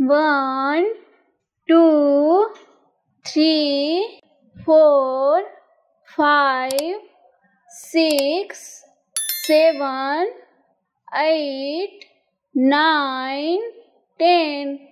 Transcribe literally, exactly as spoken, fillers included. One, two, three, four, five, six, seven, eight, nine, ten.